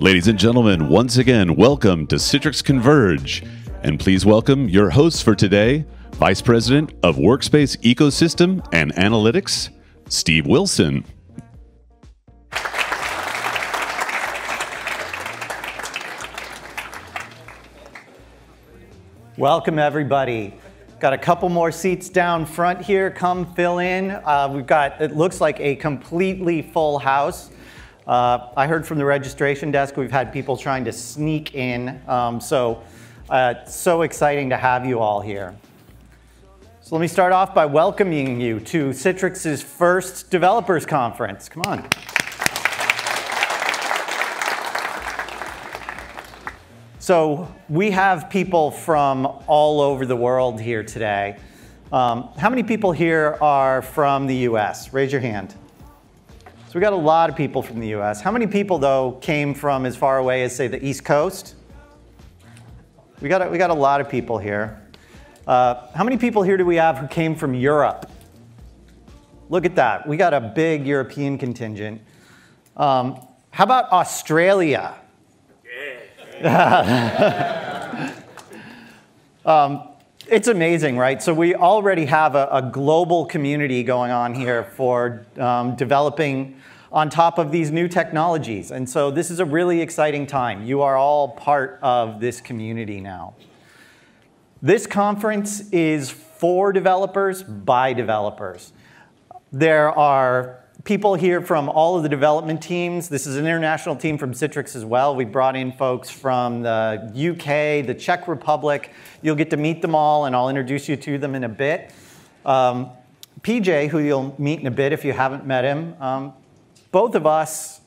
Ladies and gentlemen, once again, welcome to Citrix Converge. And please welcome your hosts for today, Vice President of Workspace Ecosystem and Analytics, Steve Wilson. Welcome, everybody. Got a couple more seats down front here. Come fill in. We've got, it looks like, a completely full house. I heard from the registration desk we've had people trying to sneak in. So exciting to have you all here. So let me start off by welcoming you to Citrix's first developers conference. Come on. So we have people from all over the world here today. How many people here are from the US? Raise your hand. So we got a lot of people from the US. How many people, though, came from as far away as, say, the East Coast? We got a lot of people here. How many people here do we have who came from Europe? Look at that. We got a big European contingent. How about Australia? It's amazing, right? So we already have a global community going on here for developing on top of these new technologies. And so this is a really exciting time. You are all part of this community now. This conference is for developers by developers. There are people here from all of the development teams. This is an international team from Citrix as well. We brought in folks from the UK, the Czech Republic. You'll get to meet them all, and I'll introduce you to them in a bit. PJ, who you'll meet in a bit if you haven't met him, both of us,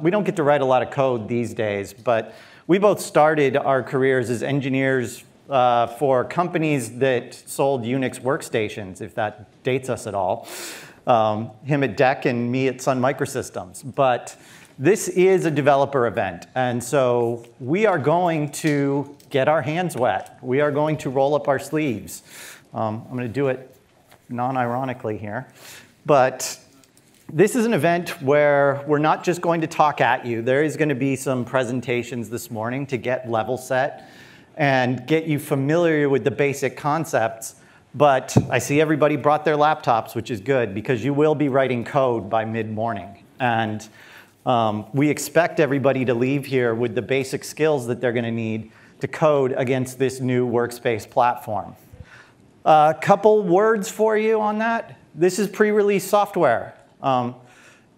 we don't get to write a lot of code these days, but we both started our careers as engineers for companies that sold Unix workstations, if that dates us at all. Him at DEC and me at Sun Microsystems. But this is a developer event, and so we are going to get our hands wet. We are going to roll up our sleeves. I'm going to do it non-ironically here. But this is an event where we're not just going to talk at you. There is going to be some presentations this morning to get level set and get you familiar with the basic concepts. But I see everybody brought their laptops, which is good, because you will be writing code by mid-morning. And we expect everybody to leave here with the basic skills that they're going to need to code against this new workspace platform. A couple words for you on that. This is pre-release software.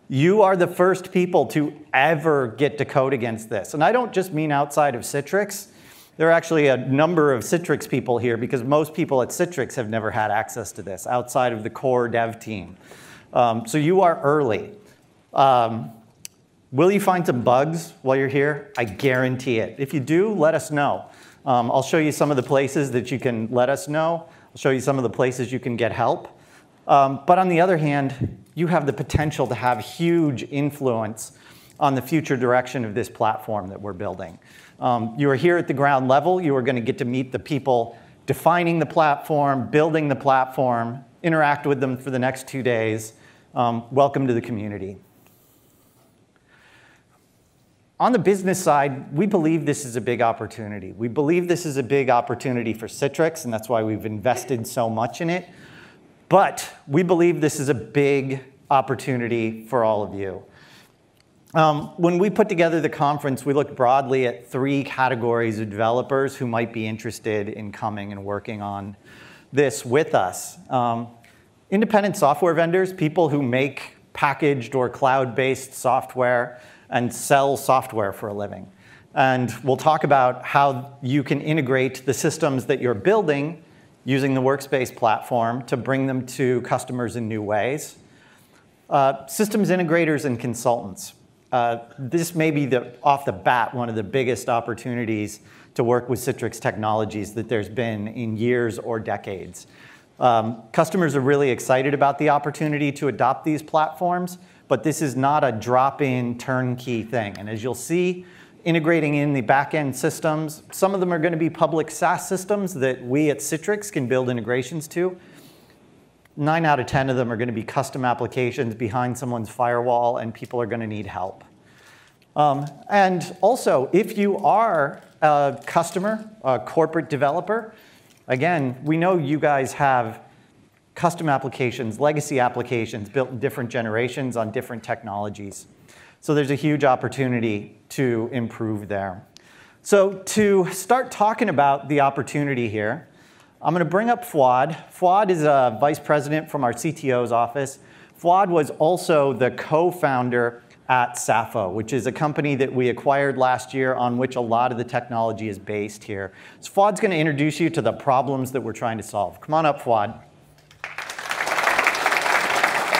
You are the first people to ever get to code against this. And I don't just mean outside of Citrix. There are actually a number of Citrix people here because most people at Citrix have never had access to this outside of the core dev team. So you are early. Will you find some bugs while you're here? I guarantee it. If you do, let us know. I'll show you some of the places that you can let us know. I'll show you some of the places you can get help. But on the other hand, you have the potential to have huge influence on the future direction of this platform that we're building. You are here at the ground level. You are going to get to meet the people defining the platform, building the platform, interact with them for the next 2 days. Welcome to the community. On the business side, we believe this is a big opportunity. We believe this is a big opportunity for Citrix, and that's why we've invested so much in it. But we believe this is a big opportunity for all of you. When we put together the conference, we looked broadly at 3 categories of developers who might be interested in coming and working on this with us. Independent software vendors, people who make packaged or cloud-based software and sell software for a living. And we'll talk about how you can integrate the systems that you're building using the Workspace platform to bring them to customers in new ways. Systems integrators and consultants. This may be, off the bat, one of the biggest opportunities to work with Citrix technologies that there's been in years or decades. Customers are really excited about the opportunity to adopt these platforms, but this is not a drop-in turnkey thing. And as you'll see, integrating in the back-end systems, some of them are going to be public SaaS systems that we at Citrix can build integrations to. 9 out of 10 of them are going to be custom applications behind someone's firewall, and people are going to need help. And also, if you are a customer, a corporate developer, again, we know you guys have custom applications, legacy applications built in different generations on different technologies. So there's a huge opportunity to improve there. So to start talking about the opportunity here, I'm going to bring up Fouad. Fouad is a vice president from our CTO's office. Fouad was also the co-founder at Sappho, which is a company that we acquired last year on which a lot of the technology is based here. So Fouad's going to introduce you to the problems that we're trying to solve. Come on up, Fouad.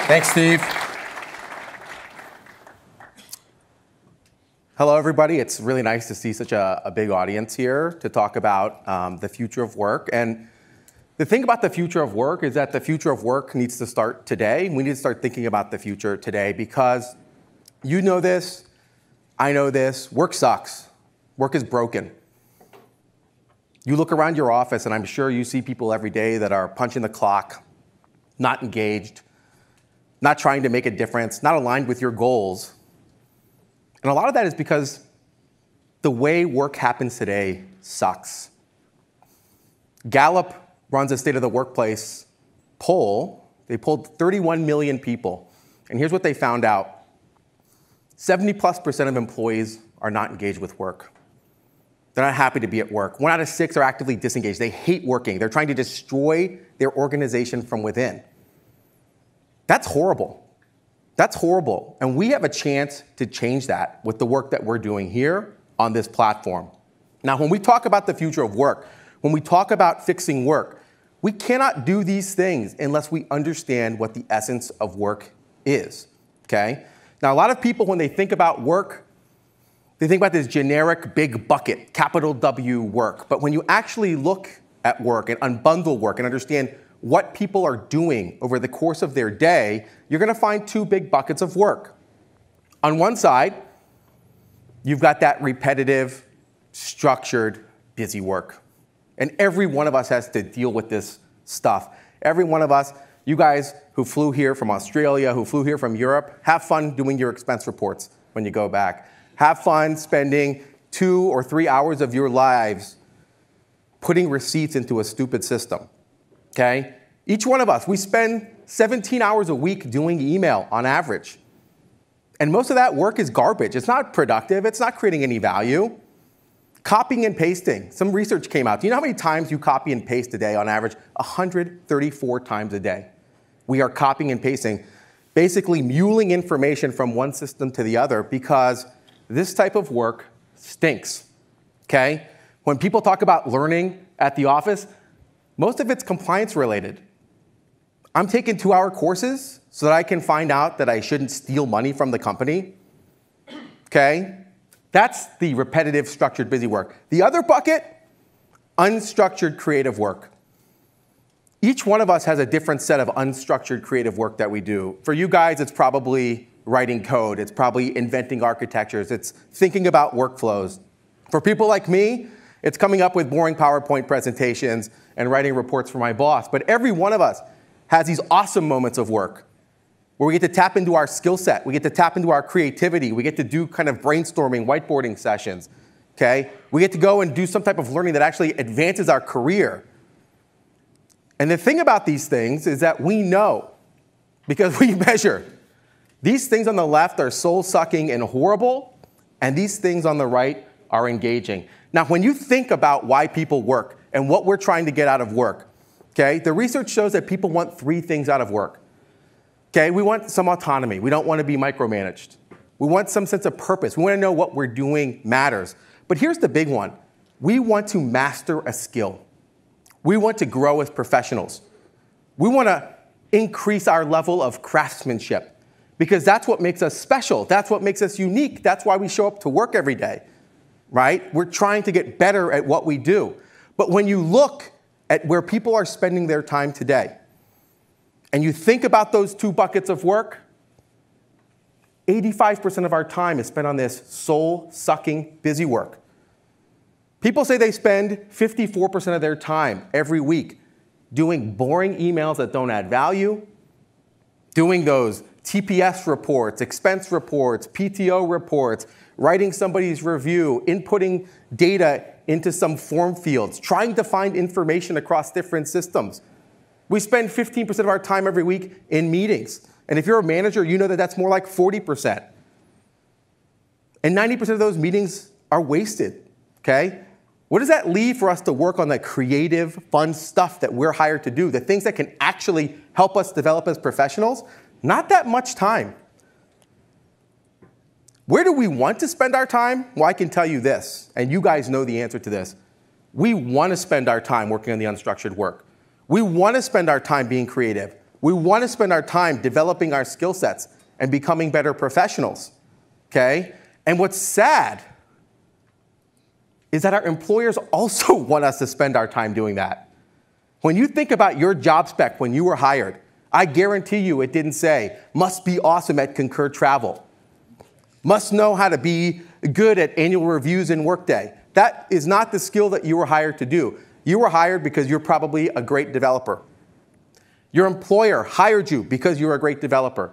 Thanks, Steve. Hello, everybody. It's really nice to see such a big audience here to talk about the future of work. And the thing about the future of work is that the future of work needs to start today. We need to start thinking about the future today because you know this, I know this, work sucks. Work is broken. You look around your office, and I'm sure you see people every day that are punching the clock, not engaged, not trying to make a difference, not aligned with your goals. And a lot of that is because the way work happens today sucks. Gallup runs a State of the Workplace poll. They polled 31 million people. And here's what they found out. 70+% of employees are not engaged with work. They're not happy to be at work. 1 out of 6 are actively disengaged. They hate working. They're trying to destroy their organization from within. That's horrible. That's horrible, and we have a chance to change that with the work that we're doing here on this platform. Now, when we talk about the future of work, when we talk about fixing work, we cannot do these things unless we understand what the essence of work is, okay? Now, a lot of people, when they think about work, they think about this generic big bucket, capital W work. But when you actually look at work and unbundle work and understand what people are doing over the course of their day, you're going to find 2 big buckets of work. On one side, you've got that repetitive, structured, busy work. And every one of us has to deal with this stuff. Every one of us, you guys who flew here from Australia, who flew here from Europe, have fun doing your expense reports when you go back. Have fun spending 2 or 3 hours of your lives putting receipts into a stupid system. Okay? Each one of us, we spend 17 hours a week doing email on average. And most of that work is garbage. It's not productive. It's not creating any value. Copying and pasting. Some research came out. Do you know how many times you copy and paste a day on average? 134 times a day. We are copying and pasting, basically muling information from one system to the other because this type of work stinks. Okay? When people talk about learning at the office, most of it's compliance related. I'm taking 2-hour courses so that I can find out that I shouldn't steal money from the company. Okay? That's the repetitive, structured, busy work. The other bucket, unstructured creative work. Each one of us has a different set of unstructured creative work that we do. For you guys, it's probably writing code. It's probably inventing architectures. It's thinking about workflows. For people like me, it's coming up with boring PowerPoint presentations and writing reports for my boss. But every one of us has these awesome moments of work where we get to tap into our skill set. We get to tap into our creativity. We get to do kind of brainstorming, whiteboarding sessions. Okay? We get to go and do some type of learning that actually advances our career. And the thing about these things is that we know, because we measure. These things on the left are soul-sucking and horrible, and these things on the right are engaging. Now, when you think about why people work and what we're trying to get out of work, okay, the research shows that people want 3 things out of work. Okay, we want some autonomy. We don't want to be micromanaged. We want some sense of purpose. We want to know what we're doing matters. But here's the big one. We want to master a skill. We want to grow as professionals. We want to increase our level of craftsmanship because that's what makes us special. That's what makes us unique. That's why we show up to work every day. Right? We're trying to get better at what we do. But when you look at where people are spending their time today, and you think about those 2 buckets of work, 85% of our time is spent on this soul-sucking busy work. People say they spend 54% of their time every week doing boring emails that don't add value, doing those TPS reports, expense reports, PTO reports, writing somebody's review, inputting data into some form fields, trying to find information across different systems. We spend 15% of our time every week in meetings. And if you're a manager, you know that that's more like 40%. And 90% of those meetings are wasted, okay? What does that leave for us to work on that creative, fun stuff that we're hired to do, the things that can actually help us develop as professionals? Not that much time. Where do we want to spend our time? Well, I can tell you this, and you guys know the answer to this. We want to spend our time working on the unstructured work. We want to spend our time being creative. We want to spend our time developing our skill sets and becoming better professionals, okay? And what's sad is that our employers also want us to spend our time doing that. When you think about your job spec when you were hired, I guarantee you it didn't say, must be awesome at Concur Travel, must know how to be good at annual reviews in Workday. That is not the skill that you were hired to do. You were hired because you're probably a great developer. Your employer hired you because you're a great developer.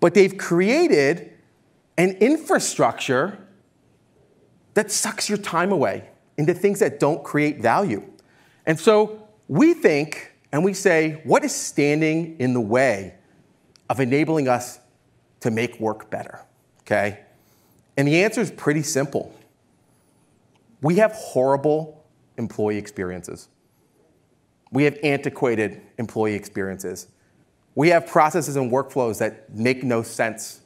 But they've created an infrastructure that sucks your time away into things that don't create value. And so we think and we say, what is standing in the way of enabling us to make work better, okay? And the answer is pretty simple. We have horrible employee experiences. We have antiquated employee experiences. We have processes and workflows that make no sense.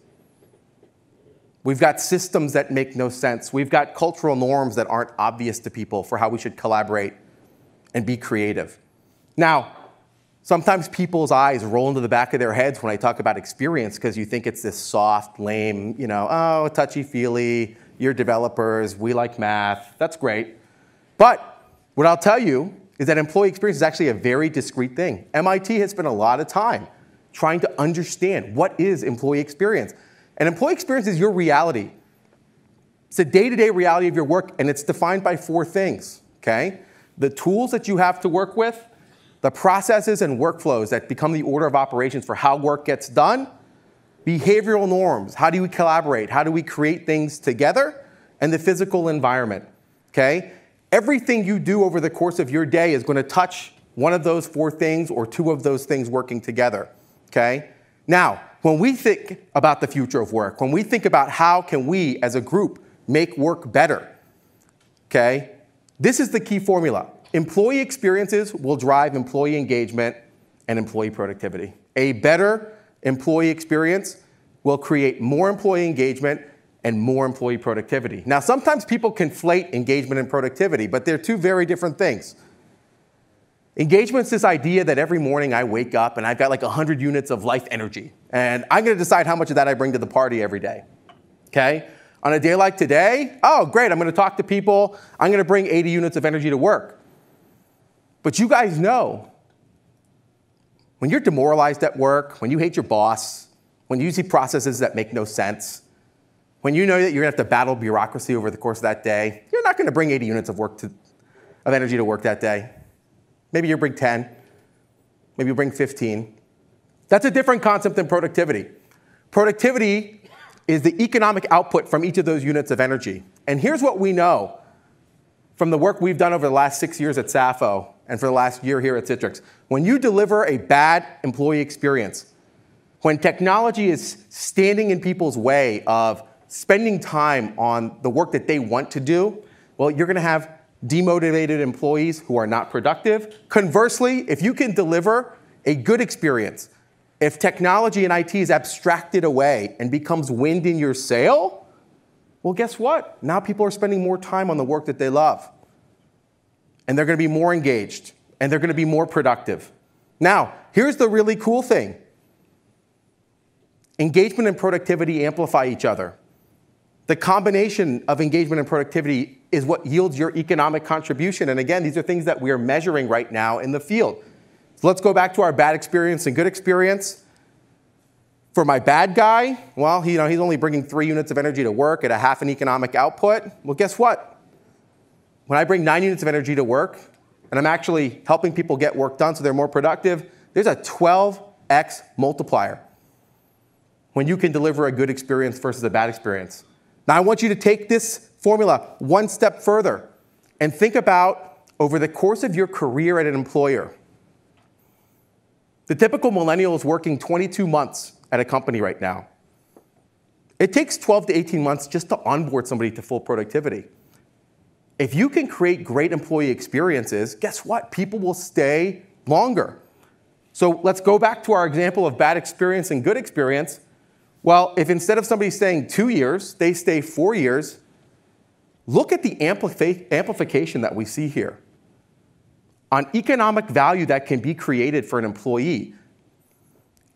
We've got systems that make no sense. We've got cultural norms that aren't obvious to people for how we should collaborate and be creative. Now, sometimes people's eyes roll into the back of their heads when I talk about experience because you think it's this soft, lame, you know, oh, touchy-feely, you're developers, we like math. That's great. But what I'll tell you is that employee experience is actually a very discrete thing. MIT has spent a lot of time trying to understand what is employee experience. And employee experience is your reality. It's the day-to-day reality of your work, and it's defined by four things, okay? The tools that you have to work with, the processes and workflows that become the order of operations for how work gets done, behavioral norms, how do we collaborate, how do we create things together, and the physical environment, okay? Everything you do over the course of your day is going to touch one of those four things or two of those things working together, okay? Now, when we think about the future of work, when we think about how can we, as a group, make work better, okay, this is the key formula. Employee experiences will drive employee engagement and employee productivity. A better employee experience will create more employee engagement and more employee productivity. Now, sometimes people conflate engagement and productivity, but they're two very different things. Engagement's this idea that every morning I wake up and I've got like 100 units of life energy, and I'm going to decide how much of that I bring to the party every day, okay? On a day like today, oh, great, I'm going to talk to people. I'm going to bring 80 units of energy to work. But you guys know, when you're demoralized at work, when you hate your boss, when you see processes that make no sense, when you know that you're going to have to battle bureaucracy over the course of that day, you're not going to bring 80 units of energy to work that day. Maybe you bring 10, maybe you bring 15. That's a different concept than productivity. Productivity is the economic output from each of those units of energy. And here's what we know from the work we've done over the last 6 years at Sappho and for the last year here at Citrix. When you deliver a bad employee experience, when technology is standing in people's way of spending time on the work that they want to do, well, you're going to have demotivated employees who are not productive. Conversely, if you can deliver a good experience, if technology and IT is abstracted away and becomes wind in your sail, well, guess what? Now people are spending more time on the work that they love. And they're going to be more engaged. And they're going to be more productive. Now, here's the really cool thing. Engagement and productivity amplify each other. The combination of engagement and productivity is what yields your economic contribution. And again, these are things that we are measuring right now in the field. So let's go back to our bad experience and good experience. For my bad guy, well, you know, he's only bringing 3 units of energy to work at a half an economic output. Well, guess what? When I bring 9 units of energy to work, and I'm actually helping people get work done so they're more productive, there's a 12x multiplier. when you can deliver a good experience versus a bad experience. Now, I want you to take this formula one step further and think about over the course of your career at an employer. The typical millennial is working 22 months at a company right now. It takes 12 to 18 months just to onboard somebody to full productivity. If you can create great employee experiences, guess what? People will stay longer. So let's go back to our example of bad experience and good experience. Well, if instead of somebody staying 2 years, they stay 4 years, look at the amplification that we see here on economic value that can be created for an employee.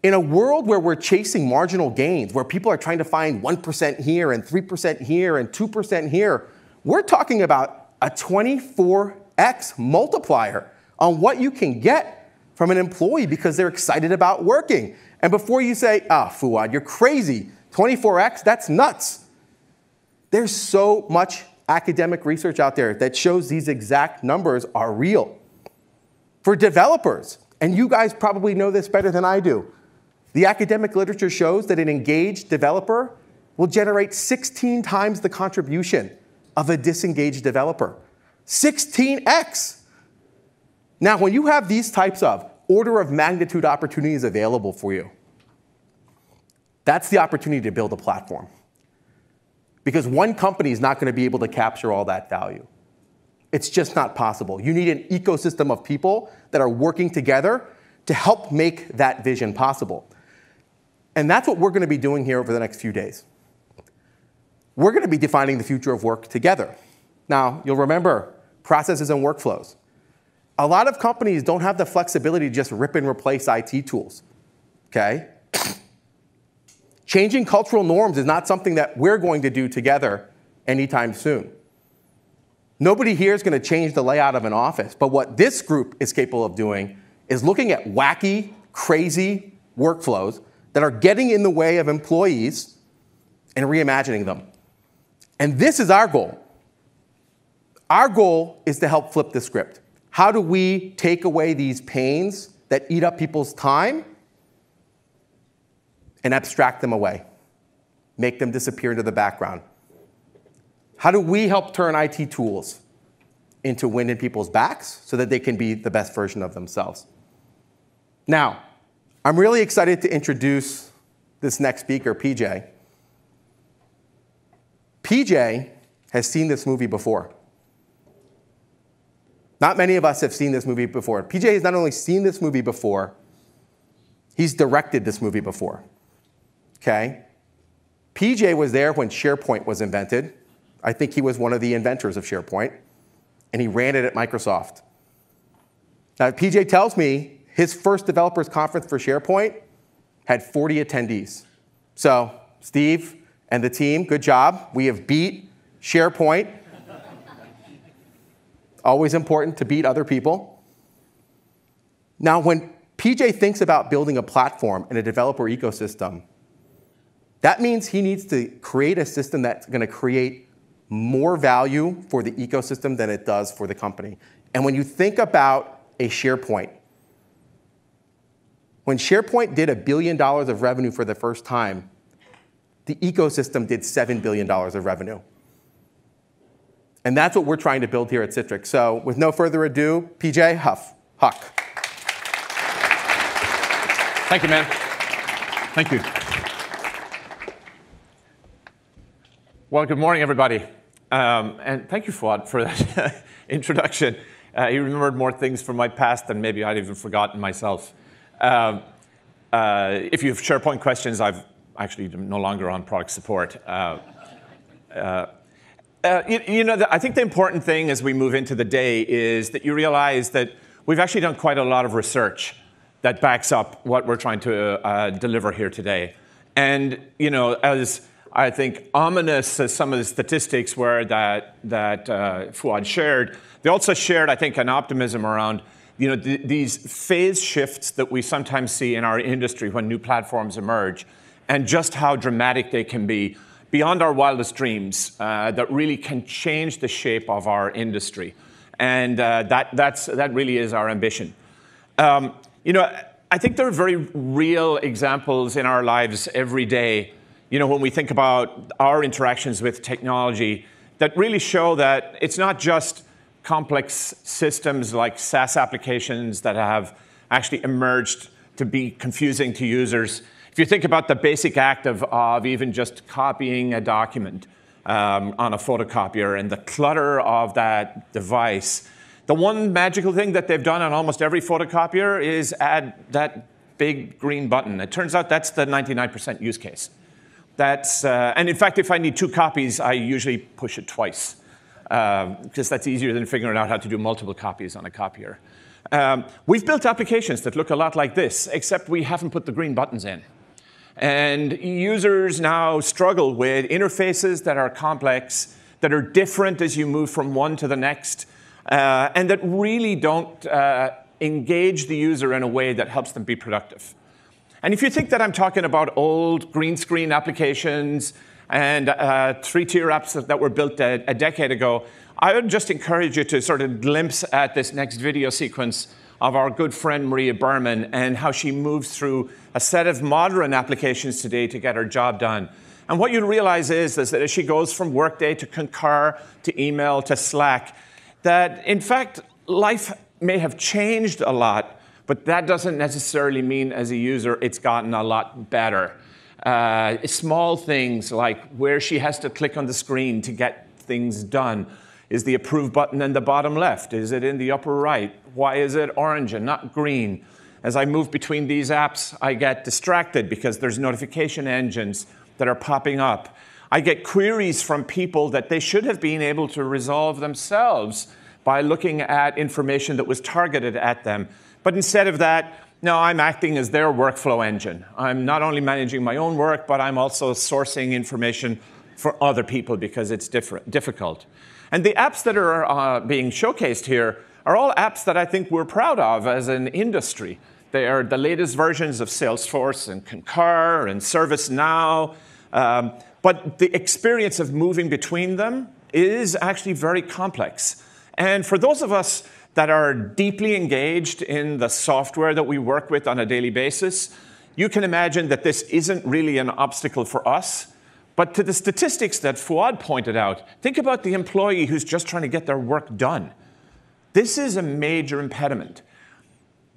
In a world where we're chasing marginal gains, where people are trying to find 1% here and 3% here and 2% here, we're talking about a 24x multiplier on what you can get from an employee because they're excited about working. And before you say, ah, Fouad, you're crazy, 24x, that's nuts. There's so much academic research out there that shows these exact numbers are real. For developers, and you guys probably know this better than I do, the academic literature shows that an engaged developer will generate 16 times the contribution of a disengaged developer. 16x. Now, when you have these types of order of magnitude opportunities available for you, that's the opportunity to build a platform. Because one company is not going to be able to capture all that value. It's just not possible. You need an ecosystem of people that are working together to help make that vision possible. And that's what we're going to be doing here over the next few days. We're going to be defining the future of work together. Now, you'll remember processes and workflows. A lot of companies don't have the flexibility to just rip and replace IT tools, okay? Changing cultural norms is not something that we're going to do together anytime soon. Nobody here is going to change the layout of an office, but what this group is capable of doing is looking at wacky, crazy workflows that are getting in the way of employees and reimagining them. And this is our goal. Our goal is to help flip the script. How do we take away these pains that eat up people's time and abstract them away, make them disappear into the background? How do we help turn IT tools into wind in people's backs so that they can be the best version of themselves? Now, I'm really excited to introduce this next speaker, PJ. PJ has seen this movie before. Not many of us have seen this movie before. PJ has not only seen this movie before, he's directed this movie before, okay? PJ was there when SharePoint was invented. I think he was one of the inventors of SharePoint, and he ran it at Microsoft. Now, PJ tells me his first developers conference for SharePoint had 40 attendees. So, Steve and the team, good job. We have beat SharePoint. Always important to beat other people. Now, when PJ thinks about building a platform in a developer ecosystem, that means he needs to create a system that's going to create more value for the ecosystem than it does for the company. And when you think about a SharePoint, when SharePoint did $1 billion of revenue for the first time, the ecosystem did $7 billion of revenue. And that's what we're trying to build here at Citrix. So with no further ado, PJ Huff. Huck. Thank you, man. Thank you. Well, good morning, everybody. And thank you, Fouad, for that introduction. You remembered more things from my past than maybe I'd even forgotten myself. If you have SharePoint questions, I've actually no longer on product support. I think the important thing as we move into the day is that you realize that we've actually done quite a lot of research that backs up what we're trying to deliver here today. And as I think ominous as some of the statistics were that Fouad shared, they also shared, I think, an optimism around these phase shifts that we sometimes see in our industry when new platforms emerge, and just how dramatic they can be beyond our wildest dreams that really can change the shape of our industry. And that really is our ambition. I think there are very real examples in our lives every day, you know, when we think about our interactions with technology that really show that it's not just complex systems like SaaS applications that have actually emerged to be confusing to users. If you think about the basic act of even just copying a document on a photocopier and the clutter of that device, the one magical thing that they've done on almost every photocopier is add that big green button. It turns out that's the 99% use case. That's, and in fact, if I need two copies, I usually push it twice, because that's easier than figuring out how to do multiple copies on a copier. We've built applications that look a lot like this, except we haven't put the green buttons in. And users now struggle with interfaces that are complex, that are different as you move from one to the next, and that really don't engage the user in a way that helps them be productive. And if you think that I'm talking about old green screen applications and three-tier apps that were built a decade ago, I would just encourage you to sort of glimpse at this next video sequence of our good friend Maria Berman and how she moves through a set of modern applications today to get her job done. And what you'll realize is that as she goes from Workday to Concur to email to Slack, that in fact life may have changed a lot, but that doesn't necessarily mean as a user it's gotten a lot better. Small things like where she has to click on the screen to get things done. Is the approve button in the bottom left? Is it in the upper right? Why is it orange and not green? As I move between these apps, I get distracted because there's notification engines that are popping up. I get queries from people that they should have been able to resolve themselves by looking at information that was targeted at them. But instead of that, no, I'm acting as their workflow engine. I'm not only managing my own work, but I'm also sourcing information for other people because it's difficult. And the apps that are being showcased here are all apps that I think we're proud of as an industry. They are the latest versions of Salesforce and Concur and ServiceNow. But the experience of moving between them is actually very complex. And for those of us that are deeply engaged in the software that we work with on a daily basis, you can imagine that this isn't really an obstacle for us. But to the statistics that Fouad pointed out, think about the employee who's just trying to get their work done. This is a major impediment.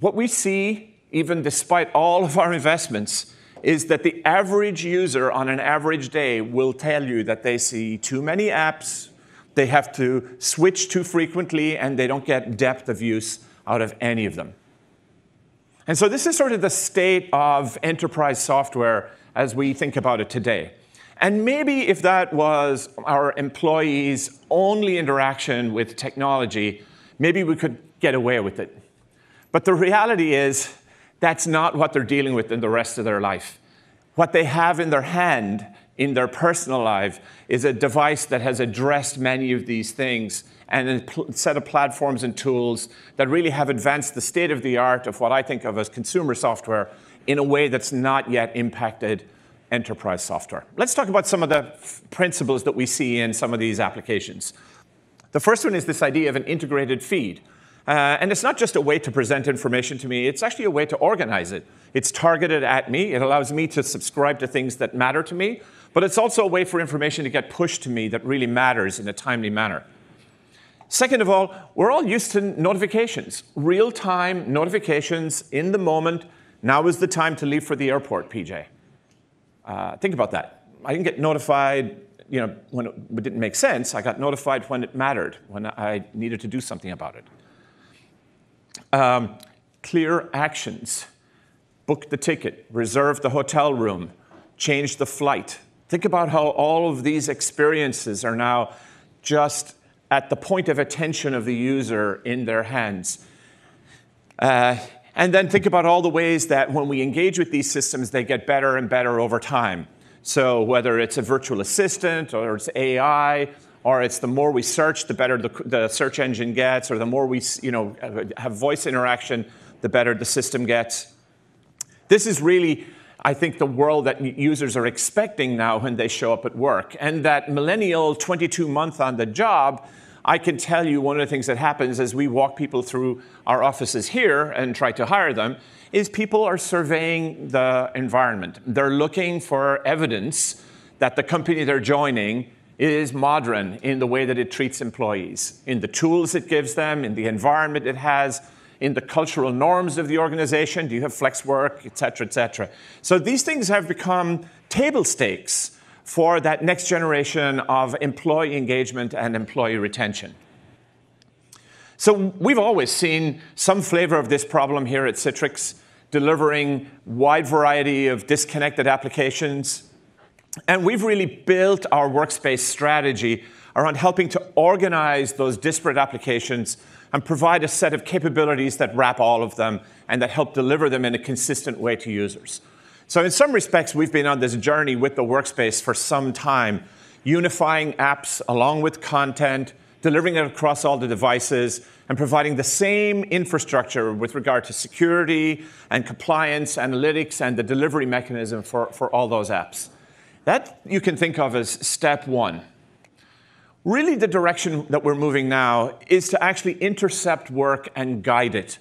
What we see, even despite all of our investments, is that the average user on an average day will tell you that they see too many apps, they have to switch too frequently, and they don't get depth of use out of any of them. And so this is sort of the state of enterprise software as we think about it today. And maybe if that was our employees' only interaction with technology, maybe we could get away with it. But the reality is that's not what they're dealing with in the rest of their life. What they have in their hand in their personal life is a device that has addressed many of these things and a set of platforms and tools that really have advanced the state of the art of what I think of as consumer software in a way that's not yet impacted enterprise software. Let's talk about some of the principles that we see in some of these applications. The first one is this idea of an integrated feed. And it's not just a way to present information to me, it's actually a way to organize it. It's targeted at me, it allows me to subscribe to things that matter to me, but it's also a way for information to get pushed to me that really matters in a timely manner. Second of all, we're all used to notifications, real-time notifications in the moment. Now is the time to leave for the airport, PJ. Think about that. I didn't get notified, you know, when it didn't make sense. I got notified when it mattered, when I needed to do something about it. Clear actions. Book the ticket, reserve the hotel room, change the flight. Think about how all of these experiences are now just at the point of attention of the user in their hands. And then think about all the ways that when we engage with these systems, they get better and better over time. So whether it's a virtual assistant or it's AI, or it's the more we search, the better the search engine gets, or the more we have voice interaction, the better the system gets. This is really, I think, the world that users are expecting now when they show up at work. And that millennial 22-month on the job, I can tell you one of the things that happens as we walk people through our offices here and try to hire them is people are surveying the environment. They're looking for evidence that the company they're joining is modern in the way that it treats employees, in the tools it gives them, in the environment it has, in the cultural norms of the organization. Do you have flex work, et cetera, et cetera? So these things have become table stakes for that next generation of employee engagement and employee retention. So we've always seen some flavor of this problem here at Citrix, delivering a wide variety of disconnected applications. And we've really built our workspace strategy around helping to organize those disparate applications and provide a set of capabilities that wrap all of them and that help deliver them in a consistent way to users. So in some respects, we've been on this journey with the workspace for some time, unifying apps along with content, delivering it across all the devices, and providing the same infrastructure with regard to security and compliance, analytics, and the delivery mechanism for all those apps. That you can think of as step one. Really, the direction that we're moving now is to actually intercept work and guide it.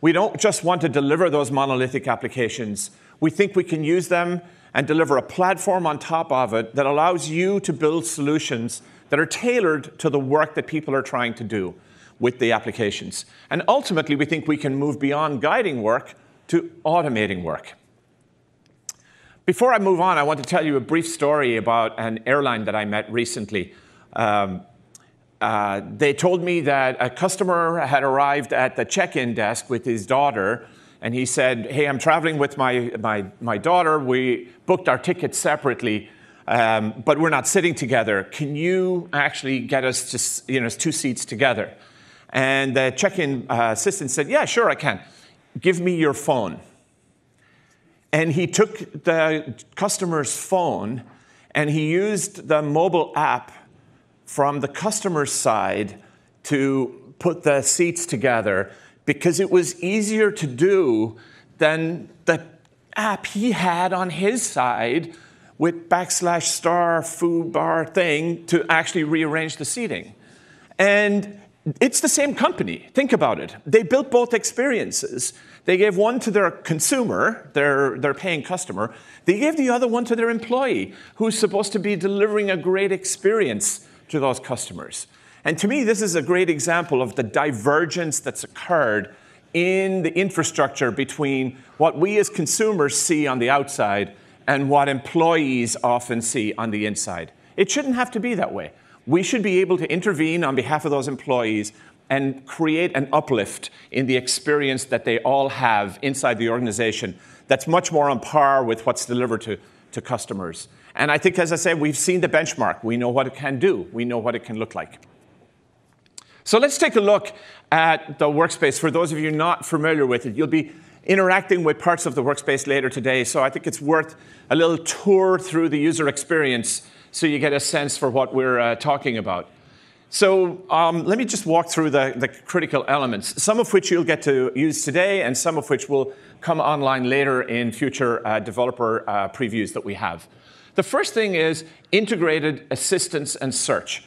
We don't just want to deliver those monolithic applications. We think we can use them and deliver a platform on top of it that allows you to build solutions that are tailored to the work that people are trying to do with the applications. And ultimately, we think we can move beyond guiding work to automating work. Before I move on, I want to tell you a brief story about an airline that I met recently. They told me that a customer had arrived at the check-in desk with his daughter, and he said, hey, I'm traveling with my daughter. We booked our tickets separately, but we're not sitting together. Can you actually get us to, two seats together? And the check-in assistant said, yeah, sure, I can. Give me your phone. And he took the customer's phone, and he used the mobile app from the customer's side to put the seats together, because it was easier to do than the app he had on his side with / star foobar thing to actually rearrange the seating. And it's the same company. Think about it. They built both experiences. They gave one to their consumer, their paying customer. They gave the other one to their employee, who's supposed to be delivering a great experience to those customers. And to me, this is a great example of the divergence that's occurred in the infrastructure between what we as consumers see on the outside and what employees often see on the inside. It shouldn't have to be that way. We should be able to intervene on behalf of those employees and create an uplift in the experience that they all have inside the organization that's much more on par with what's delivered to customers. And I think, as I said, we've seen the benchmark. We know what it can do. We know what it can look like. So let's take a look at the workspace. For those of you not familiar with it, you'll be interacting with parts of the workspace later today, so I think it's worth a little tour through the user experience so you get a sense for what we're talking about. So let me just walk through the critical elements, some of which you'll get to use today and some of which will come online later in future developer previews that we have. The first thing is integrated assistance and search.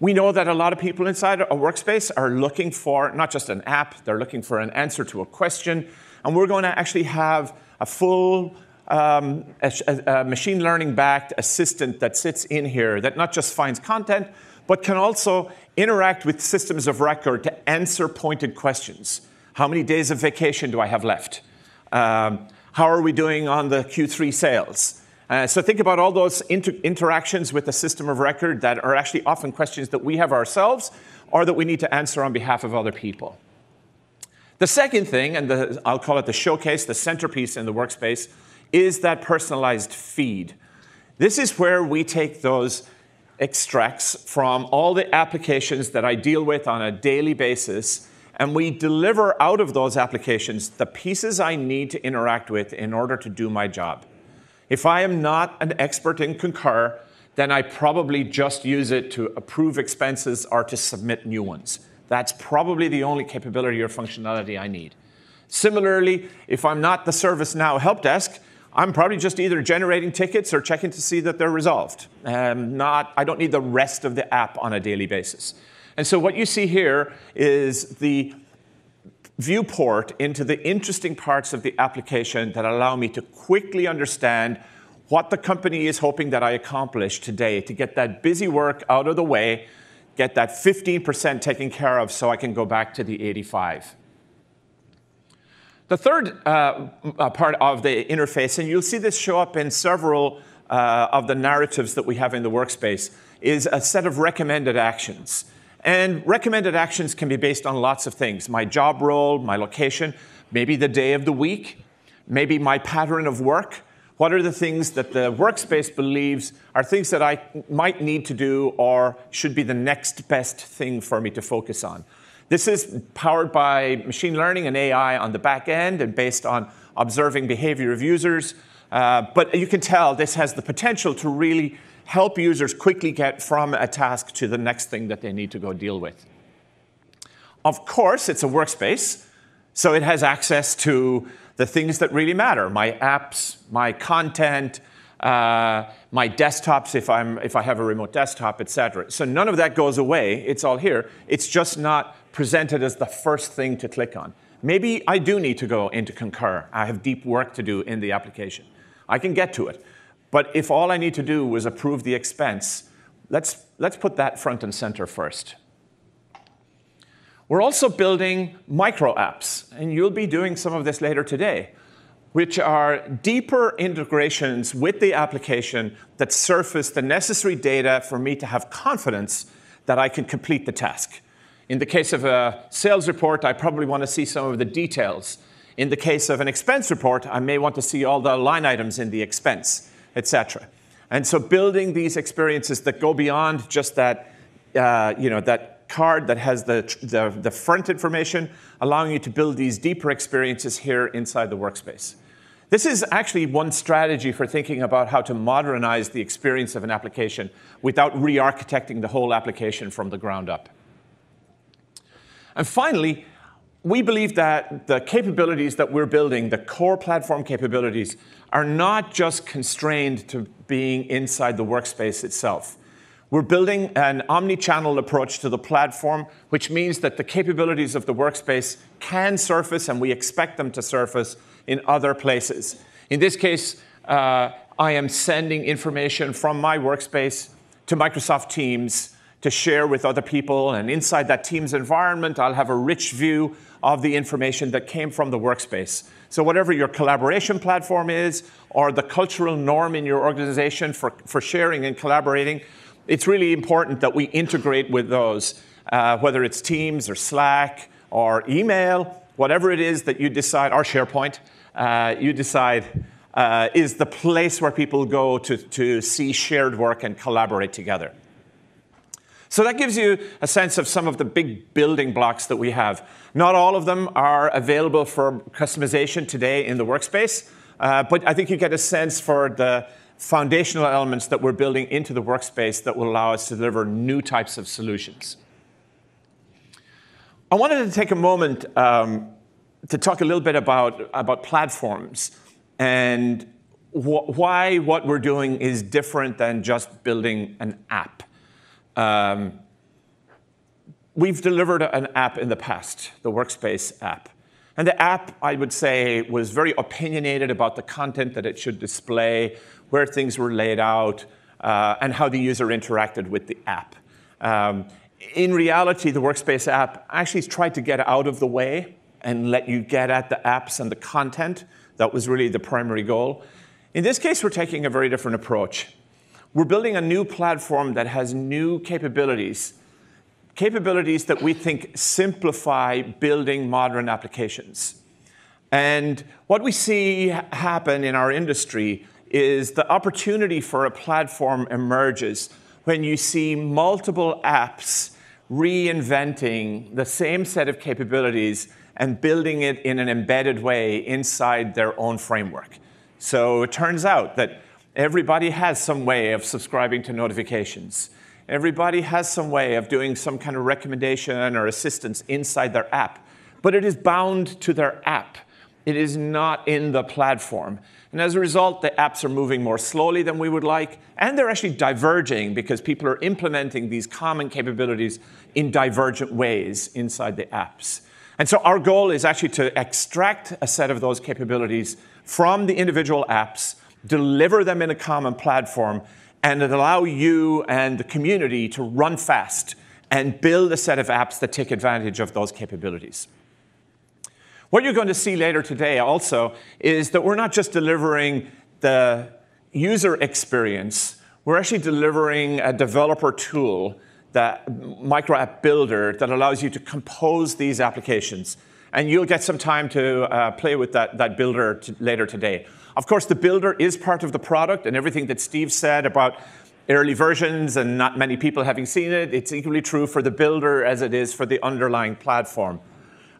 We know that a lot of people inside a workspace are looking for not just an app, they're looking for an answer to a question, and we're going to actually have a full a machine learning-backed assistant that sits in here that not just finds content, but can also interact with systems of record to answer pointed questions. How many days of vacation do I have left? How are we doing on the Q3 sales? So think about all those interactions with the system of record that are actually often questions that we have ourselves or that we need to answer on behalf of other people. The second thing, and I'll call it the showcase, the centerpiece in the workspace, is that personalized feed. This is where we take those extracts from all the applications that I deal with on a daily basis, and we deliver out of those applications the pieces I need to interact with in order to do my job. If I am not an expert in Concur, then I probably just use it to approve expenses or to submit new ones. That's probably the only capability or functionality I need. Similarly, if I'm not the ServiceNow help desk, I'm probably just either generating tickets or checking to see that they're resolved. I don't need the rest of the app on a daily basis. And so what you see here is the viewport into the interesting parts of the application that allow me to quickly understand what the company is hoping that I accomplish today to get that busy work out of the way, get that 15% taken care of so I can go back to the 85. The third part of the interface, and you'll see this show up in several of the narratives that we have in the workspace, is a set of recommended actions. And recommended actions can be based on lots of things. My job role, my location, maybe the day of the week, maybe my pattern of work. What are the things that the workspace believes are things that I might need to do or should be the next best thing for me to focus on? This is powered by machine learning and AI on the back end and based on observing behavior of users. But you can tell this has the potential to really help users quickly get from a task to the next thing that they need to go deal with. Of course, it's a workspace, so it has access to the things that really matter, my apps, my content, my desktops if I have a remote desktop, et cetera. So none of that goes away. It's all here. It's just not presented as the first thing to click on. Maybe I do need to go into Concur. I have deep work to do in the application. I can get to it. But if all I need to do was approve the expense, let's put that front and center first. We're also building micro apps, and you'll be doing some of this later today, which are deeper integrations with the application that surface the necessary data for me to have confidence that I can complete the task. In the case of a sales report, I probably want to see some of the details. In the case of an expense report, I may want to see all the line items in the expense, et cetera. And so building these experiences that go beyond just that, that card that has the front information, allowing you to build these deeper experiences here inside the workspace. This is actually one strategy for thinking about how to modernize the experience of an application without re-architecting the whole application from the ground up. And finally, we believe that the capabilities that we're building, the core platform capabilities, are not just constrained to being inside the workspace itself. We're building an omni-channel approach to the platform, which means that the capabilities of the workspace can surface, and we expect them to surface, in other places. In this case, I am sending information from my workspace to Microsoft Teams to share with other people. And inside that Teams environment, I'll have a rich view of the information that came from the workspace. So whatever your collaboration platform is, or the cultural norm in your organization for sharing and collaborating, it's really important that we integrate with those, whether it's Teams or Slack or email, whatever it is that you decide, or SharePoint, you decide is the place where people go to see shared work and collaborate together. So that gives you a sense of some of the big building blocks that we have. Not all of them are available for customization today in the workspace, but I think you get a sense for the foundational elements that we're building into the workspace that will allow us to deliver new types of solutions. I wanted to take a moment to talk a little bit about platforms and why what we're doing is different than just building an app. We've delivered an app in the past, the Workspace app. And the app, I would say, was very opinionated about the content that it should display, where things were laid out, and how the user interacted with the app. In reality, the Workspace app actually tried to get out of the way and let you get at the apps and the content. That was really the primary goal. In this case, we're taking a very different approach. We're building a new platform that has new capabilities. Capabilities that we think simplify building modern applications. And what we see happen in our industry is the opportunity for a platform emerges when you see multiple apps reinventing the same set of capabilities and building it in an embedded way inside their own framework. So it turns out that everybody has some way of subscribing to notifications. Everybody has some way of doing some kind of recommendation or assistance inside their app, but it is bound to their app. It is not in the platform. And as a result, the apps are moving more slowly than we would like, and they're actually diverging because people are implementing these common capabilities in divergent ways inside the apps. And so our goal is actually to extract a set of those capabilities from the individual apps, deliver them in a common platform, and allow you and the community to run fast and build a set of apps that take advantage of those capabilities. What you're going to see later today also is that we're not just delivering the user experience, we're actually delivering a developer tool, the micro app builder, that allows you to compose these applications. And you'll get some time to play with that builder later today. Of course, the builder is part of the product, and everything that Steve said about early versions and not many people having seen it, it's equally true for the builder as it is for the underlying platform.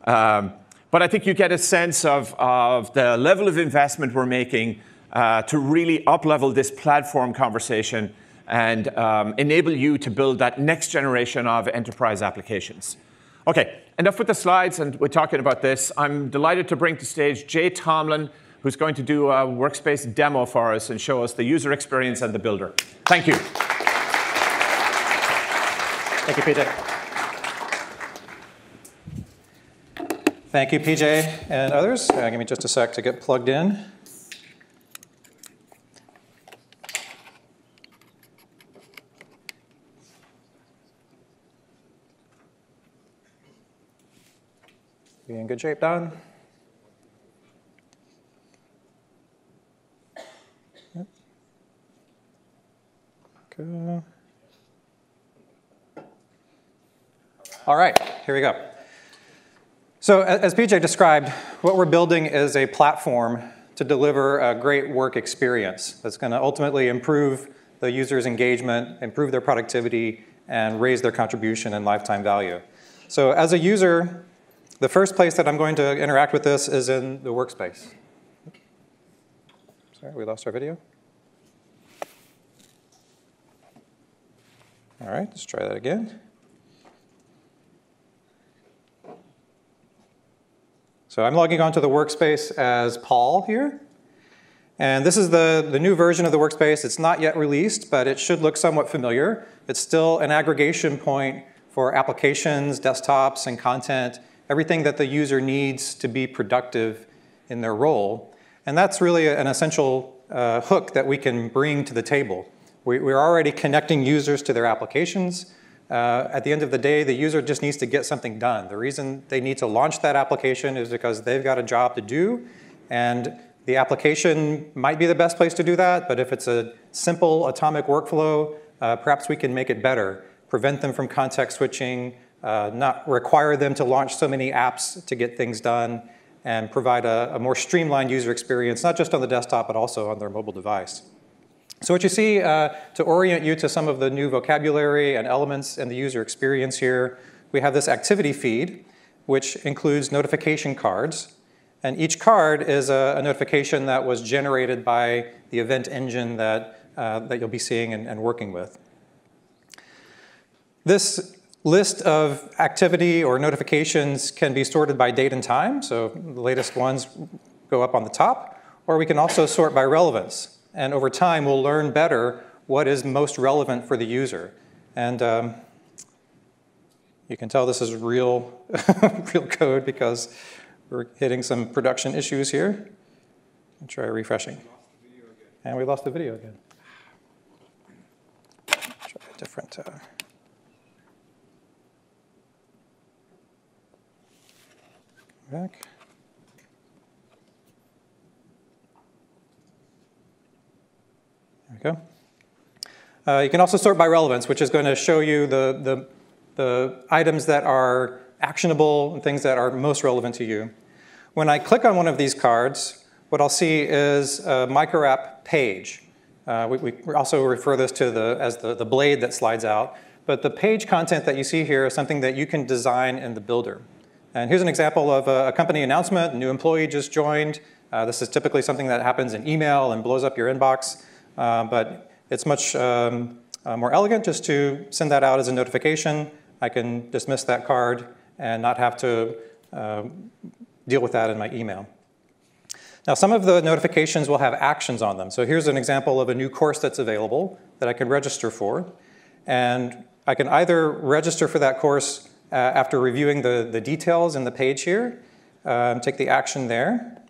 But I think you get a sense of the level of investment we're making to really up-level this platform conversation and enable you to build that next generation of enterprise applications. Okay, enough with the slides, and we're talking about this. I'm delighted to bring to stage Jay Tomlin, who's going to do a workspace demo for us and show us the user experience and the builder. Thank you. Thank you, PJ. Thank you, PJ and others. Give me just a sec to get plugged in. You in good shape, Don? Yep. Okay. All right, here we go. So as PJ described, what we're building is a platform to deliver a great work experience that's going to ultimately improve the user's engagement, improve their productivity, and raise their contribution and lifetime value. So as a user, the first place that I'm going to interact with this is in the workspace. Sorry, we lost our video. All right, let's try that again. So I'm logging onto the workspace as Paul here. And this is the new version of the workspace. It's not yet released, but it should look somewhat familiar. It's still an aggregation point for applications, desktops, and content, everything that the user needs to be productive in their role. And that's really an essential hook that we can bring to the table. We're already connecting users to their applications. At the end of the day, the user just needs to get something done. The reason they need to launch that application is because they've got a job to do, and the application might be the best place to do that, but if it's a simple atomic workflow, perhaps we can make it better, prevent them from context switching, not require them to launch so many apps to get things done, and provide a more streamlined user experience, not just on the desktop, but also on their mobile device. So what you see, to orient you to some of the new vocabulary and elements in the user experience here, we have this activity feed, which includes notification cards. And each card is a notification that was generated by the event engine that you'll be seeing and working with. This list of activity or notifications can be sorted by date and time, so the latest ones go up on the top, or we can also sort by relevance. And over time, we'll learn better what is most relevant for the user. And you can tell this is real, real code because we're hitting some production issues here. I'll try refreshing. And we lost the video again. Try a different. Back. There we go. You can also sort by relevance, which is going to show you the items that are actionable and things that are most relevant to you. When I click on one of these cards, what I'll see is a micro app page. We also refer this to as the blade that slides out. But the page content that you see here is something that you can design in the builder. And here's an example of a company announcement. A new employee just joined. This is typically something that happens in email and blows up your inbox. But it's much more elegant just to send that out as a notification. I can dismiss that card and not have to deal with that in my email. Now, some of the notifications will have actions on them. So here's an example of a new course that's available that I can register for. And I can either register for that course after reviewing the details in the page here, take the action there.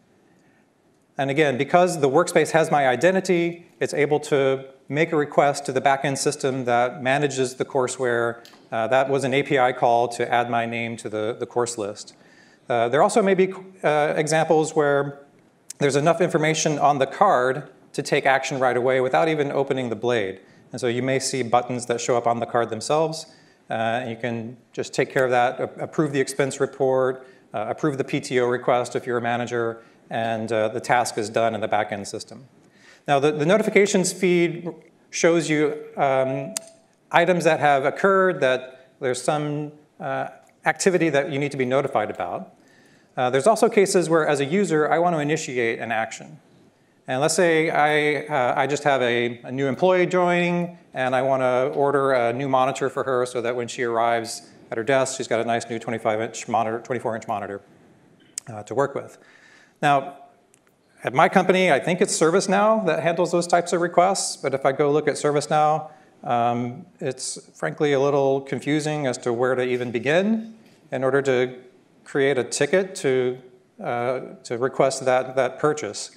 And again, because the workspace has my identity, it's able to make a request to the backend system that manages the courseware. That was an API call to add my name to the course list. There also may be examples where there's enough information on the card to take action right away without even opening the blade. And so you may see buttons that show up on the card themselves. And you can just take care of that, approve the expense report, approve the PTO request if you're a manager, and the task is done in the backend system. Now, the notifications feed shows you items that have occurred, that there's some activity that you need to be notified about. There's also cases where, as a user, I want to initiate an action. And let's say I just have a new employee joining, and I want to order a new monitor for her so that when she arrives at her desk, she's got a nice new 25-inch monitor, 24-inch monitor to work with. Now, at my company, I think it's ServiceNow that handles those types of requests. But if I go look at ServiceNow, it's frankly a little confusing as to where to even begin in order to create a ticket to request that purchase.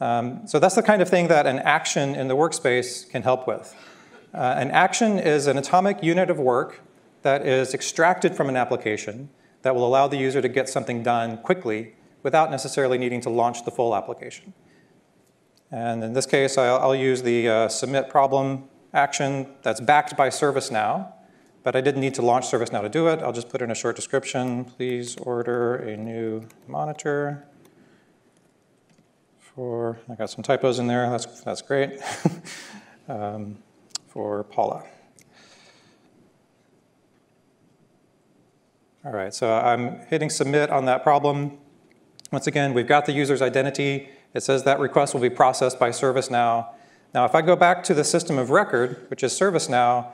So that's the kind of thing that an action in the workspace can help with. An action is an atomic unit of work that is extracted from an application that will allow the user to get something done quickly without necessarily needing to launch the full application. And in this case, I'll use the submit problem action that's backed by ServiceNow, but I didn't need to launch ServiceNow to do it. I'll just put in a short description, please order a new monitor for, I got some typos in there, that's great, for Paula. All right, so I'm hitting submit on that problem. Once again, we've got the user's identity. It says that request will be processed by ServiceNow. Now, if I go back to the system of record, which is ServiceNow,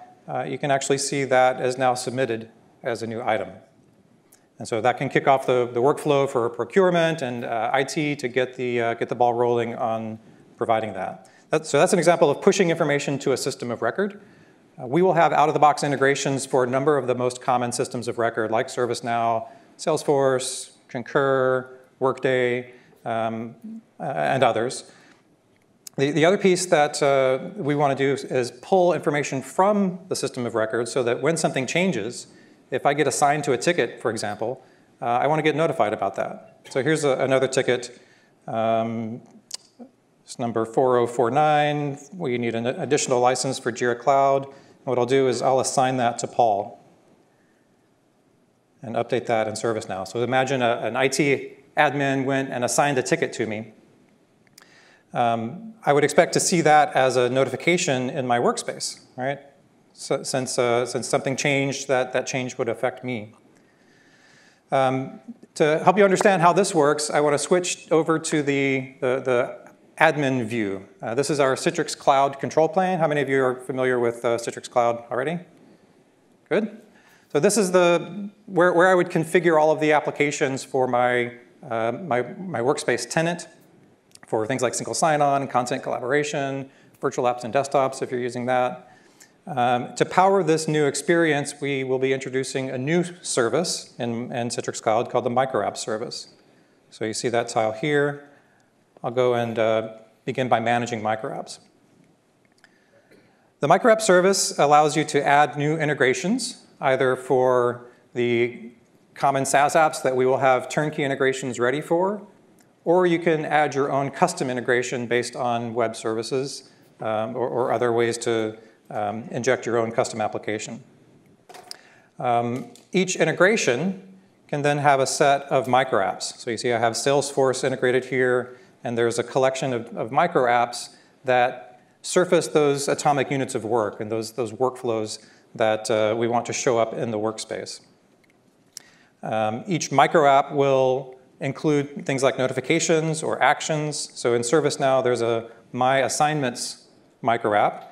you can actually see that as now submitted as a new item. And so that can kick off the workflow for procurement and IT to get the ball rolling on providing that. So that's an example of pushing information to a system of record. We will have out-of-the-box integrations for a number of the most common systems of record, like ServiceNow, Salesforce, Concur, Workday, and others. The other piece that we want to do is pull information from the system of record so that when something changes, if I get assigned to a ticket, for example, I want to get notified about that. So here's another ticket. It's number 4049. We need an additional license for Jira Cloud. And what I'll do is I'll assign that to Paul and update that in ServiceNow. So imagine an IT admin went and assigned a ticket to me. I would expect to see that as a notification in my workspace, right? So, since something changed, that change would affect me. To help you understand how this works, I want to switch over to the admin view. This is our Citrix Cloud control plane. How many of you are familiar with Citrix Cloud already? Good. So this is where I would configure all of the applications for my workspace tenant for things like single sign-on, content collaboration, virtual apps and desktops if you're using that. To power this new experience, we will be introducing a new service in Citrix Cloud called the microapp service. So you see that tile here. I'll go and begin by managing microapps. The microapp service allows you to add new integrations, either for the common SaaS apps that we will have turnkey integrations ready for, or you can add your own custom integration based on web services or other ways to inject your own custom application. Each integration can then have a set of microapps. So you see I have Salesforce integrated here, and there's a collection of microapps that surface those atomic units of work and those workflows that we want to show up in the workspace. Each microapp will include things like notifications or actions. So in ServiceNow, there's a My Assignments microapp.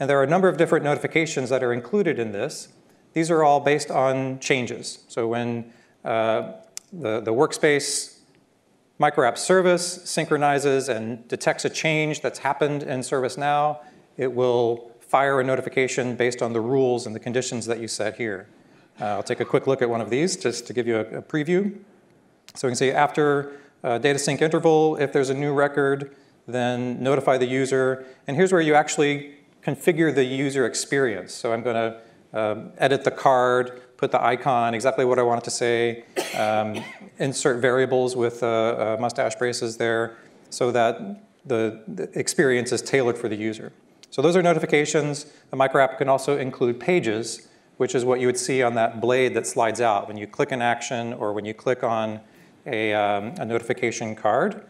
And there are a number of different notifications that are included in this. These are all based on changes. So when the workspace Micro-app service synchronizes and detects a change that's happened in ServiceNow. It will fire a notification based on the rules and the conditions that you set here. I'll take a quick look at one of these just to give you a preview. So we can see after data sync interval, if there's a new record, then notify the user. And here's where you actually configure the user experience. So I'm going to edit the card, put the icon, exactly what I want it to say, insert variables with mustache braces there so that the experience is tailored for the user. So those are notifications. The microapp can also include pages, which is what you would see on that blade that slides out when you click an action or when you click on a notification card.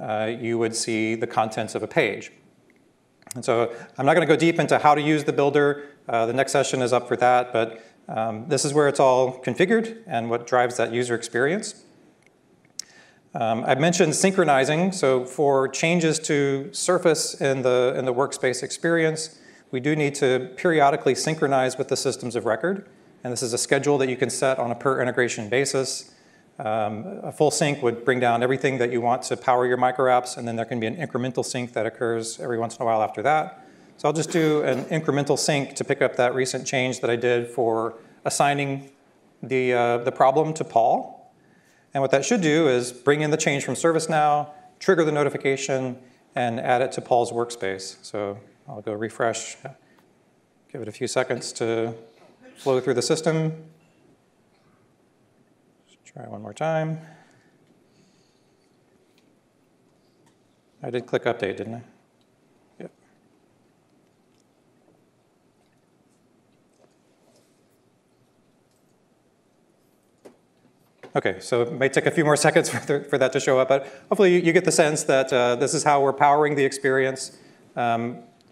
You would see the contents of a page. And so I'm not going to go deep into how to use the builder. The next session is up for that, but this is where it's all configured and what drives that user experience. I mentioned synchronizing, so for changes to surface in the workspace experience, we do need to periodically synchronize with the systems of record. And this is a schedule that you can set on a per integration basis. A full sync would bring down everything that you want to power your micro apps, and then there can be an incremental sync that occurs every once in a while after that. So I'll just do an incremental sync to pick up that recent change that I did for assigning the problem to Paul. And what that should do is bring in the change from ServiceNow, trigger the notification, and add it to Paul's workspace. So I'll go refresh, give it a few seconds to flow through the system. Try one more time. I did click update, didn't I? Yep. OK, so it may take a few more seconds for that to show up. But hopefully, you get the sense that this is how we're powering the experience.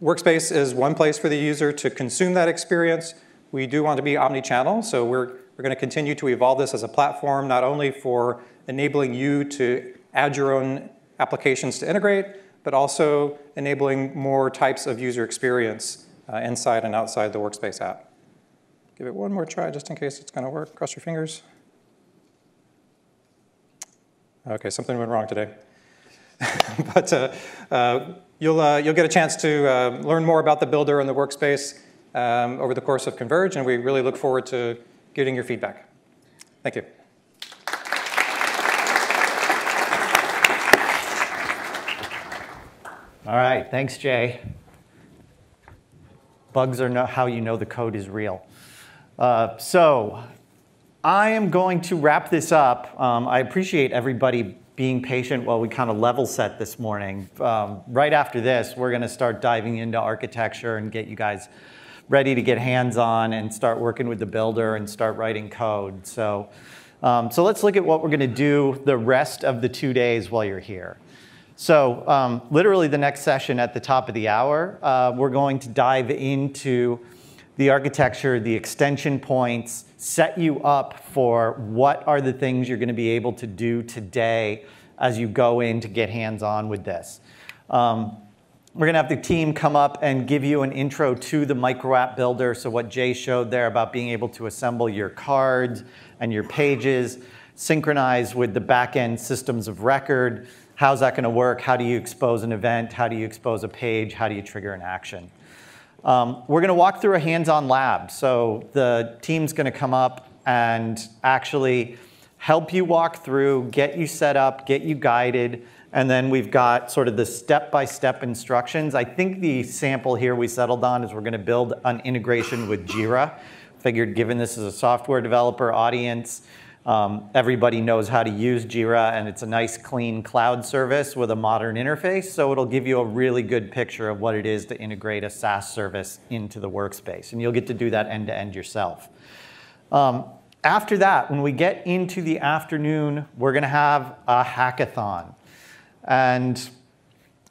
Workspace is one place for the user to consume that experience. We do want to be omni-channel, so we're going to continue to evolve this as a platform, not only for enabling you to add your own applications to integrate, but also enabling more types of user experience inside and outside the Workspace app. Give it one more try just in case it's going to work. Cross your fingers. OK, something went wrong today. But you'll get a chance to learn more about the builder and the Workspace over the course of Converge, and we really look forward to getting your feedback. Thank you. All right, thanks, Jay. Bugs are how you know the code is real. So I am going to wrap this up. I appreciate everybody being patient while we kind of level set this morning. Right after this, we're going to start diving into architecture and get you guys ready to get hands-on and start working with the builder and start writing code. So, let's look at what we're going to do the rest of the 2 days while you're here. So literally the next session at the top of the hour, we're going to dive into the architecture, the extension points, set you up for what are the things you're going to be able to do today as you go in to get hands-on with this. We're going to have the team come up and give you an intro to the microapp builder. So what Jay showed there about being able to assemble your cards and your pages, synchronize with the back-end systems of record. How's that going to work? How do you expose an event? How do you expose a page? How do you trigger an action? We're going to walk through a hands-on lab. So the team's going to come up and actually help you walk through, get you set up, get you guided. And then we've got sort of the step-by-step instructions. I think the sample here we settled on is we're going to build an integration with Jira. Figured given this is a software developer audience, everybody knows how to use Jira, and it's a nice, clean cloud service with a modern interface. So it'll give you a really good picture of what it is to integrate a SaaS service into the workspace. And you'll get to do that end-to-end yourself. After that, when we get into the afternoon, we're going to have a hackathon. And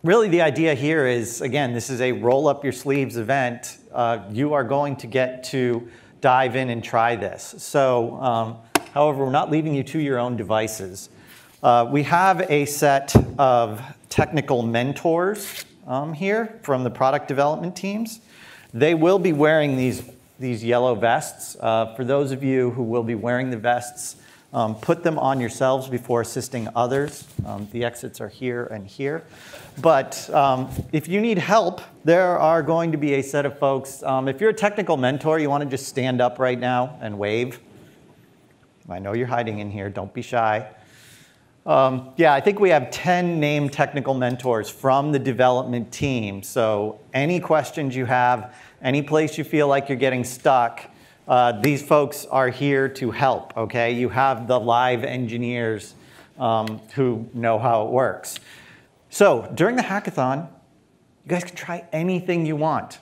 really the idea here is, again, this is a roll up your sleeves event. You are going to get to dive in and try this. So however, we're not leaving you to your own devices. We have a set of technical mentors here from the product development teams. They will be wearing these yellow vests. For those of you who will be wearing the vests, Put them on yourselves before assisting others. The exits are here and here. But if you need help, there are going to be a set of folks. If you're a technical mentor, you want to just stand up right now and wave. I know you're hiding in here. Don't be shy. Yeah, I think we have 10 named technical mentors from the development team. So any questions you have, any place you feel like you're getting stuck, these folks are here to help, okay? You have the live engineers who know how it works. So during the hackathon, you guys can try anything you want.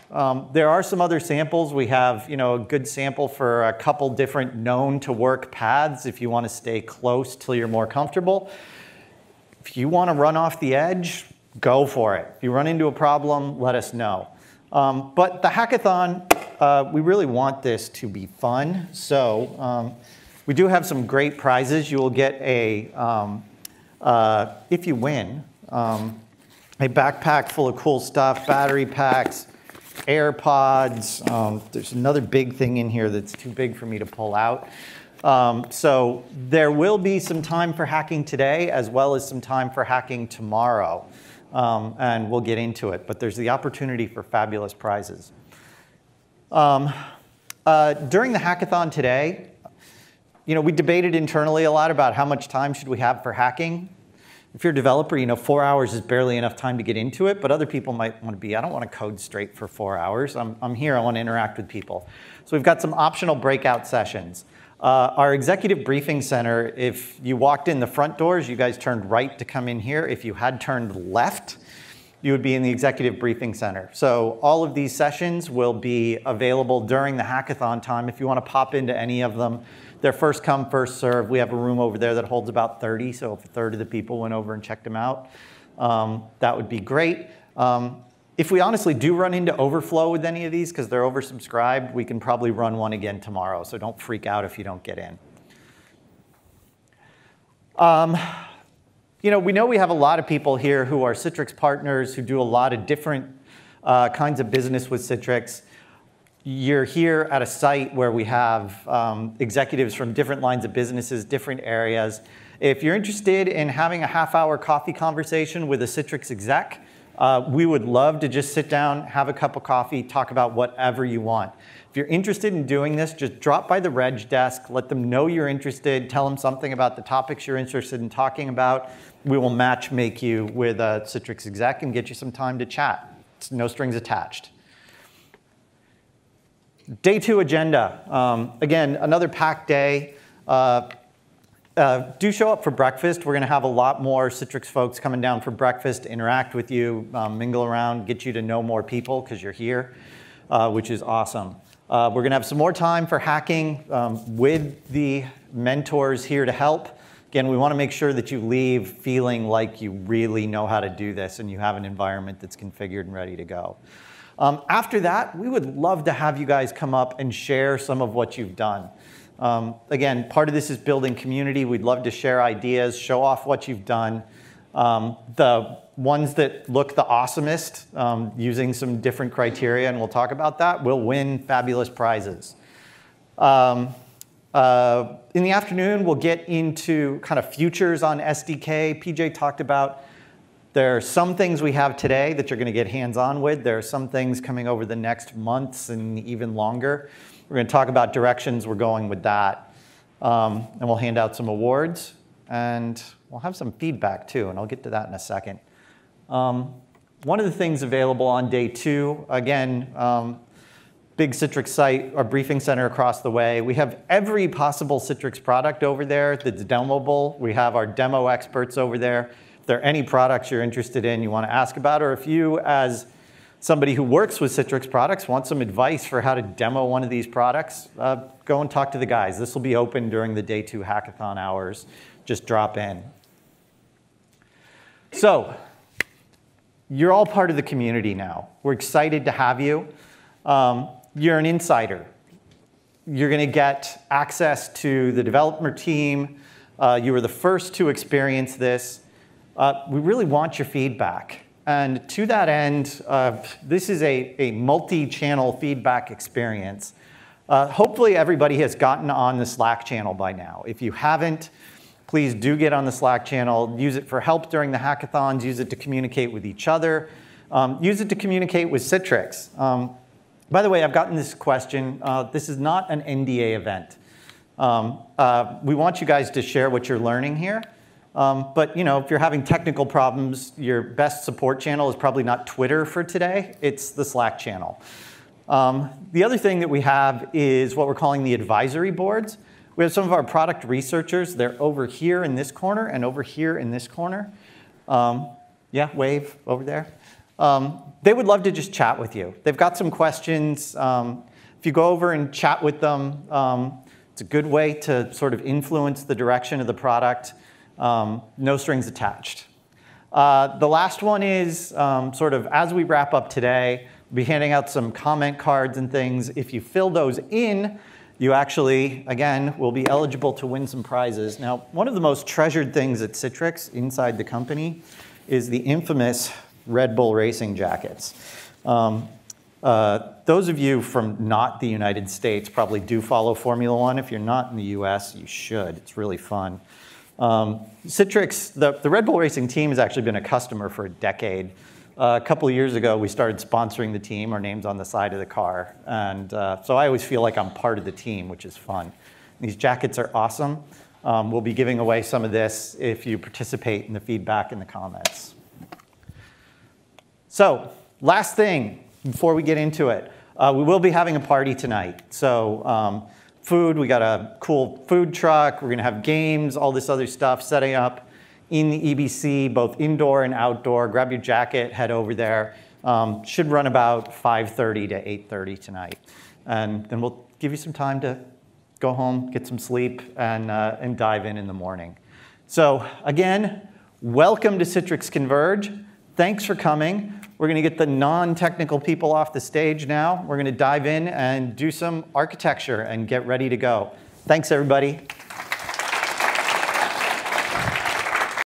There are some other samples. We have, you know, a good sample for a couple different known to work paths if you want to stay close till you're more comfortable. If you want to run off the edge, go for it. If you run into a problem, let us know. But the hackathon, we really want this to be fun. So we do have some great prizes. You will get a, if you win, a backpack full of cool stuff, battery packs, AirPods. There's another big thing in here that's too big for me to pull out. So there will be some time for hacking today as well as some time for hacking tomorrow. And we'll get into it. But there's the opportunity for fabulous prizes. During the hackathon today, you know, we debated internally a lot about how much time should we have for hacking. If you're a developer, you know, 4 hours is barely enough time to get into it, but other people might want to be, I don't want to code straight for 4 hours. I'm here, I want to interact with people. So we've got some optional breakout sessions. Our executive briefing center, if you walked in the front doors, you guys turned right to come in here. If you had turned left, you would be in the executive briefing center. So all of these sessions will be available during the hackathon time if you want to pop into any of them. They're first come, first serve. We have a room over there that holds about 30, so if a third of the people went over and checked them out, that would be great. If we honestly do run into overflow with any of these because they're oversubscribed, we can probably run one again tomorrow, so don't freak out if you don't get in. You know we have a lot of people here who are Citrix partners who do a lot of different kinds of business with Citrix. You're here at a site where we have executives from different lines of businesses, different areas. If you're interested in having a half-hour coffee conversation with a Citrix exec, we would love to just sit down, have a cup of coffee, talk about whatever you want. If you're interested in doing this, just drop by the reg desk, let them know you're interested, tell them something about the topics you're interested in talking about. We will match make you with a Citrix exec and get you some time to chat. It's no strings attached. Day 2 agenda. Again, another packed day. Do show up for breakfast. We're going to have a lot more Citrix folks coming down for breakfast, interact with you, mingle around, get you to know more people because you're here, which is awesome. We're going to have some more time for hacking with the mentors here to help. Again, we want to make sure that you leave feeling like you really know how to do this and you have an environment that's configured and ready to go. After that, we would love to have you guys come up and share some of what you've done. Again, part of this is building community. We'd love to share ideas, show off what you've done. The ones that look the awesomest, using some different criteria, and we'll talk about that, will win fabulous prizes. In the afternoon, we'll get into kind of futures on SDK. PJ talked about there are some things we have today that you're going to get hands-on with. There are some things coming over the next months and even longer. We're going to talk about directions we're going with that. And we'll hand out some awards. And we'll have some feedback, too, and I'll get to that in a second. One of the things available on day 2, again, big Citrix site, our briefing center across the way. We have every possible Citrix product over there that's demoable. We have our demo experts over there. If there are any products you're interested in, you want to ask about, or if you, as somebody who works with Citrix products, wants some advice for how to demo one of these products, go and talk to the guys. This will be open during the day 2 hackathon hours. Just drop in. So you're all part of the community now. We're excited to have you. You're an insider. You're going to get access to the developer team. You were the first to experience this. We really want your feedback. And to that end, this is a multi-channel feedback experience. Hopefully everybody has gotten on the Slack channel by now. If you haven't, please do get on the Slack channel. Use it for help during the hackathons. Use it to communicate with each other. Use it to communicate with Citrix. By the way, I've gotten this question. This is not an NDA event. We want you guys to share what you're learning here. But you know, if you're having technical problems, your best support channel is probably not Twitter for today. It's the Slack channel. The other thing that we have is what we're calling the advisory boards. We have some of our product researchers. They're over here in this corner and over here in this corner. Yeah, wave over there. They would love to just chat with you. They've got some questions. If you go over and chat with them, it's a good way to sort of influence the direction of the product. No strings attached. The last one is sort of as we wrap up today, we'll be handing out some comment cards and things. If you fill those in, you actually, again, will be eligible to win some prizes. Now, one of the most treasured things at Citrix inside the company is the infamous Red Bull Racing jackets. Those of you from not the United States probably do follow Formula One. If you're not in the US, you should. It's really fun. Citrix, the Red Bull Racing team has actually been a customer for a decade. A couple of years ago, we started sponsoring the team. Our name's on the side of the car. And so I always feel like I'm part of the team, which is fun. These jackets are awesome. We'll be giving away some of this if you participate in the feedback in the comments. So last thing before we get into it, we will be having a party tonight. So food, we got a cool food truck. We're going to have games, all this other stuff, setting up in the EBC, both indoor and outdoor. Grab your jacket, head over there. Should run about 5:30 to 8:30 tonight. And then we'll give you some time to go home, get some sleep, and dive in the morning. So again, welcome to Citrix Converge. Thanks for coming. We're going to get the non-technical people off the stage now. We're going to dive in and do some architecture and get ready to go. Thanks, everybody.